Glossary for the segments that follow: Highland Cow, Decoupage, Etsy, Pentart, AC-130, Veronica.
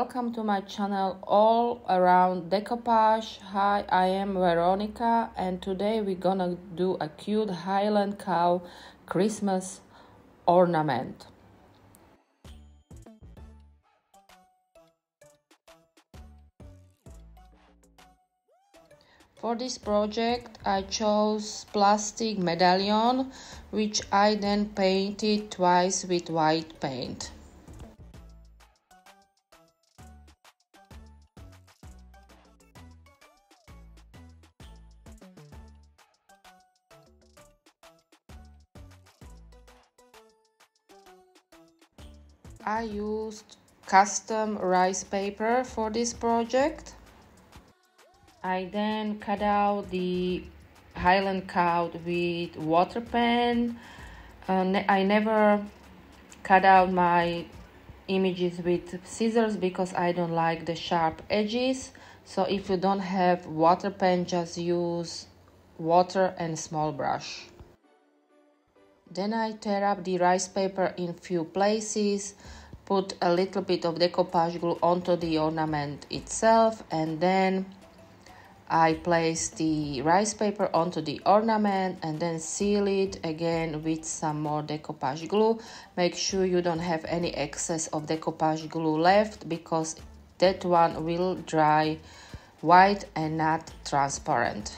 welcome to my channel all around decoupage. Hi, I am Veronica and today we're gonna do a cute Highland Cow Christmas ornament. For this project I chose plastic medallion, which I then painted twice with white paint. I used custom rice paper for this project. I then cut out the Highland Cow with water pen. I never cut out my images with scissors because I don't like the sharp edges. So if you don't have water pen, just use water and small brush. Then I tear up the rice paper in few places, put a little bit of decoupage glue onto the ornament itself, and then I place the rice paper onto the ornament and then seal it again with some more decoupage glue. Make sure you don't have any excess of decoupage glue left because that one will dry white and not transparent.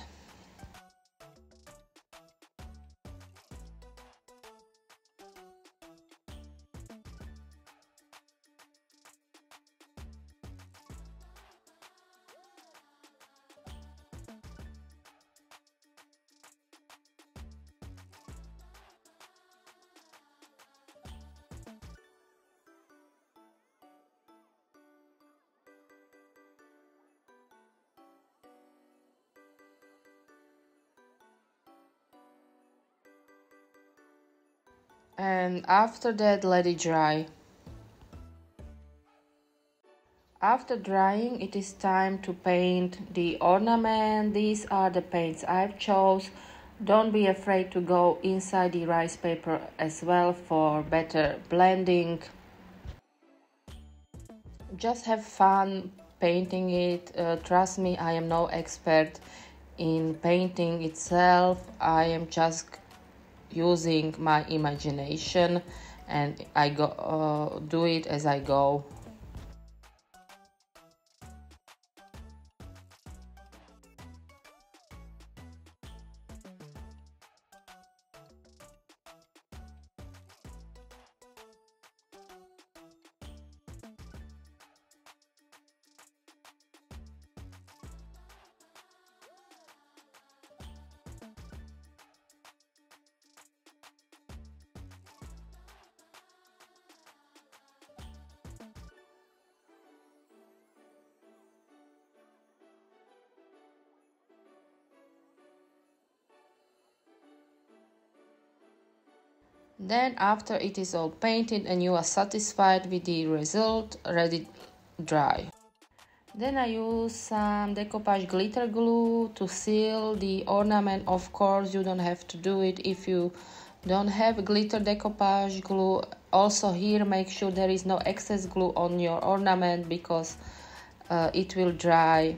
And after that, let it dry. After drying, it is time to paint the ornament. These are the paints I've chose. Don't be afraid to go inside the rice paper as well for better blending. Just have fun painting it. Trust me, I am no expert in painting itself. I am just using my imagination and I go do it as I go. Then after it is all painted and you are satisfied with the result, let it dry. Then I use some decoupage glitter glue to seal the ornament. Of course, you don't have to do it if you don't have glitter decoupage glue. Also here, make sure there is no excess glue on your ornament because it will dry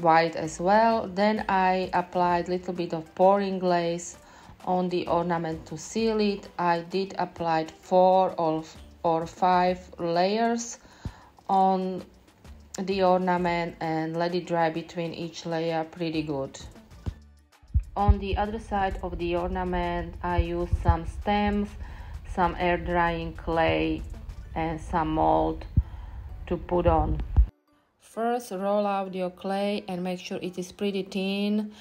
white as well. Then I applied a little bit of pouring glaze on the ornament to seal it. I did apply 4 or 5 layers on the ornament and let it dry between each layer pretty good. On the other side of the ornament I used some stems, some air drying clay and some mold to put on. First roll out your clay and make sure it is pretty thin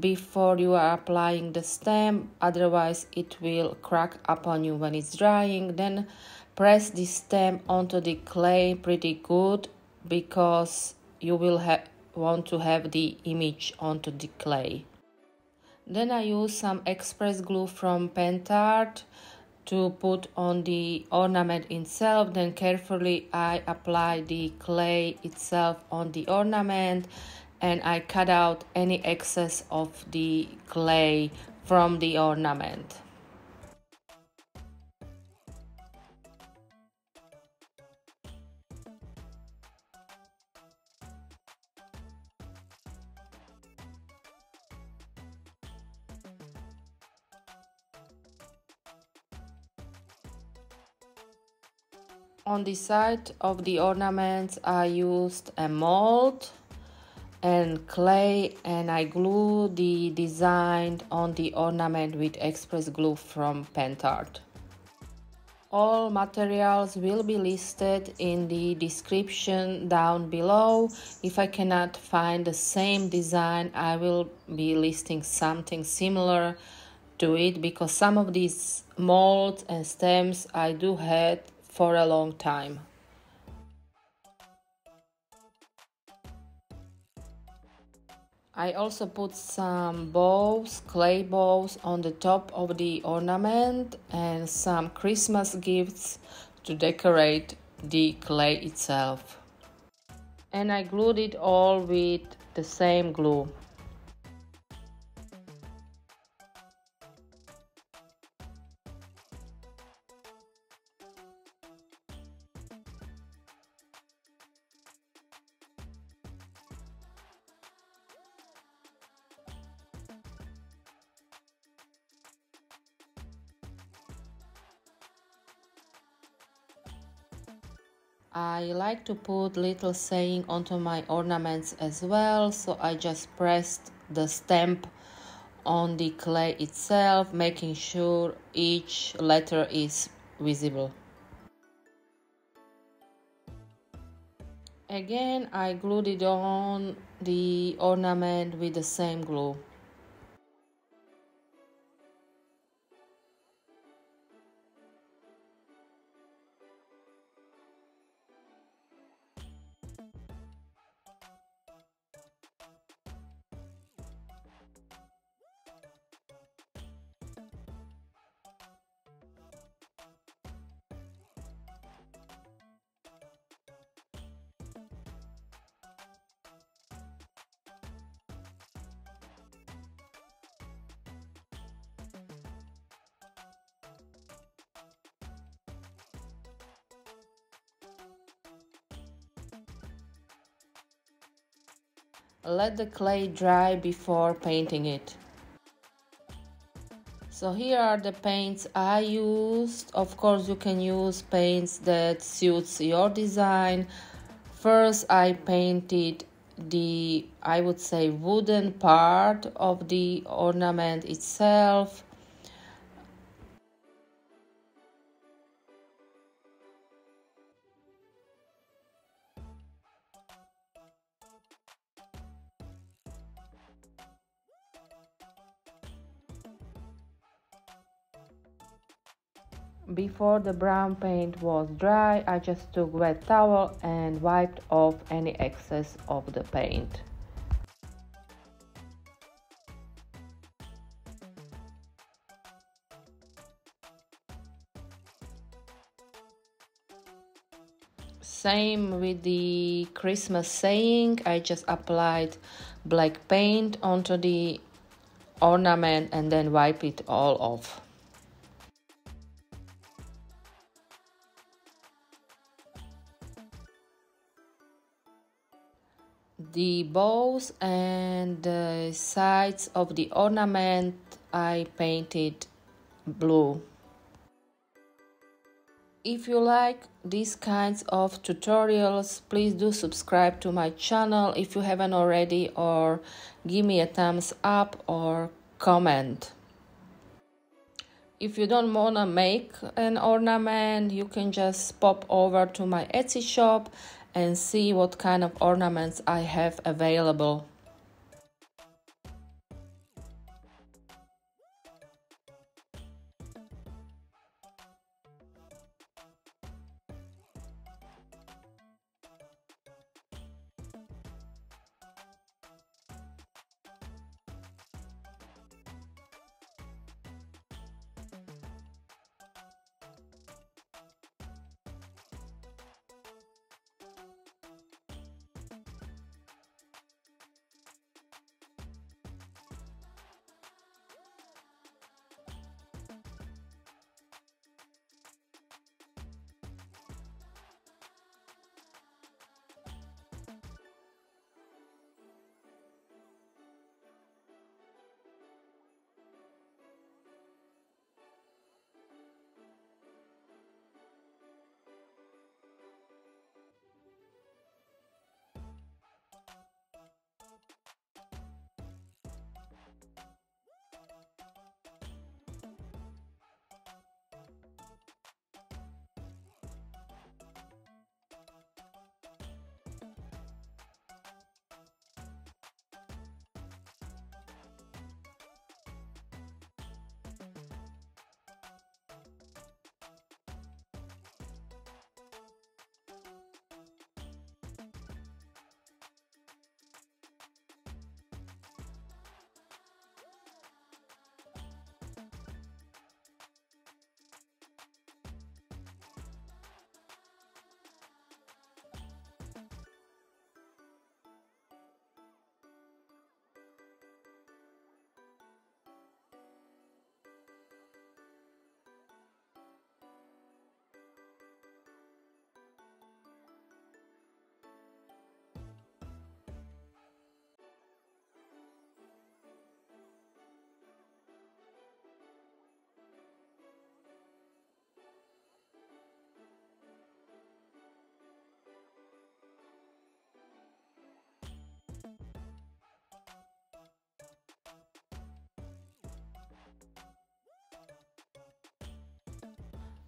before you are applying the stem, otherwise it will crack upon you when it's drying. Then press the stem onto the clay pretty good because you will want to have the image onto the clay. Then I use some express glue from Pentart to put on the ornament itself. Then carefully I apply the clay itself on the ornament and I cut out any excess of the clay from the ornament. On the side of the ornaments, I used a mold and clay, and I glued the design on the ornament with express glue from Pentart. All materials will be listed in the description down below. If I cannot find the same design, I will be listing something similar to it, because some of these molds and stems I do have for a long time. I also put some bows, clay bows, on the top of the ornament and some Christmas gifts to decorate the clay itself. And I glued it all with the same glue. I like to put little saying onto my ornaments as well, so I just pressed the stamp on the clay itself, making sure each letter is visible. Again, I glued it on the ornament with the same glue. Let the clay dry before painting it. So here are the paints I used. Of course, you can use paints that suits your design. First, I painted the, I would say, wooden part of the ornament itself. Before the brown paint was dry, I just took wet towel and wiped off any excess of the paint. Same with the Christmas saying, I just applied black paint onto the ornament and then wiped it all off. The bows and the sides of the ornament I painted blue. If you like these kinds of tutorials, please do subscribe to my channel if you haven't already, or give me a thumbs up or comment. If you don't want to make an ornament, you can just pop over to my Etsy shop and see what kind of ornaments I have available.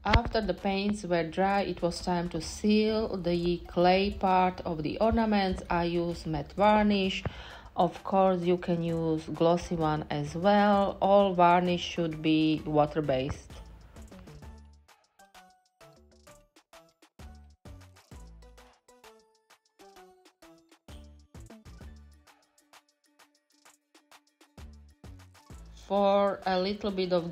After the paints were dry, it was time to seal the clay part of the ornaments. I use matte varnish. Of course, you can use glossy one as well. All varnish should be water-based. For a little bit of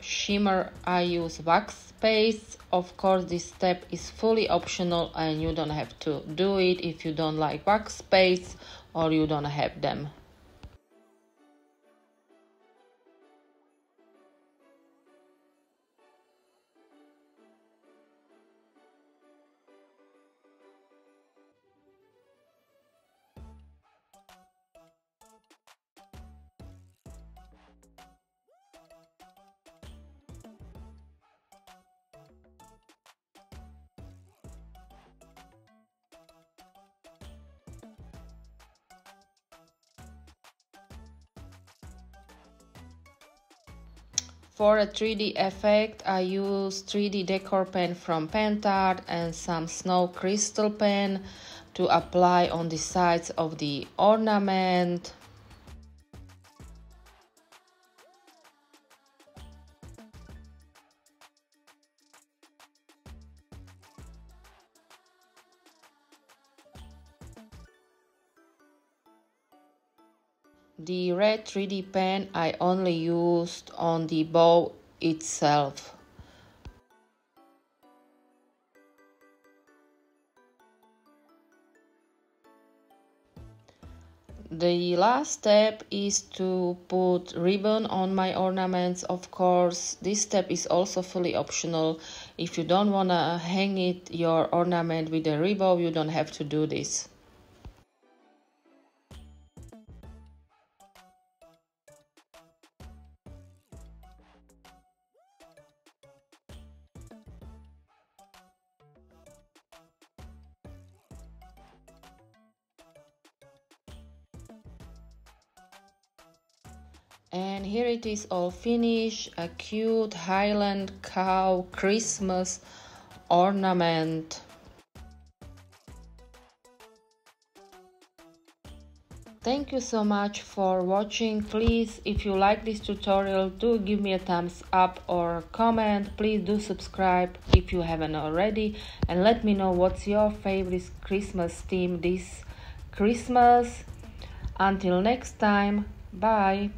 shimmer, I use wax paste. Of course, this step is fully optional and you don't have to do it if you don't like wax paste or you don't have them. For a 3D effect, I use 3D decor pen from Pentart and some snow crystal pen to apply on the sides of the ornament. The red 3D pen I only used on the bow itself. The last step is to put ribbon on my ornaments, of course. This step is also fully optional. If you don't want to hang it, your ornament with a ribbon, you don't have to do this. And here it is all finished, a cute Highland Cow Christmas ornament. Thank you so much for watching. Please, if you like this tutorial, do give me a thumbs up or comment. Please do subscribe if you haven't already, and let me know what's your favorite Christmas theme this Christmas. Until next time, bye.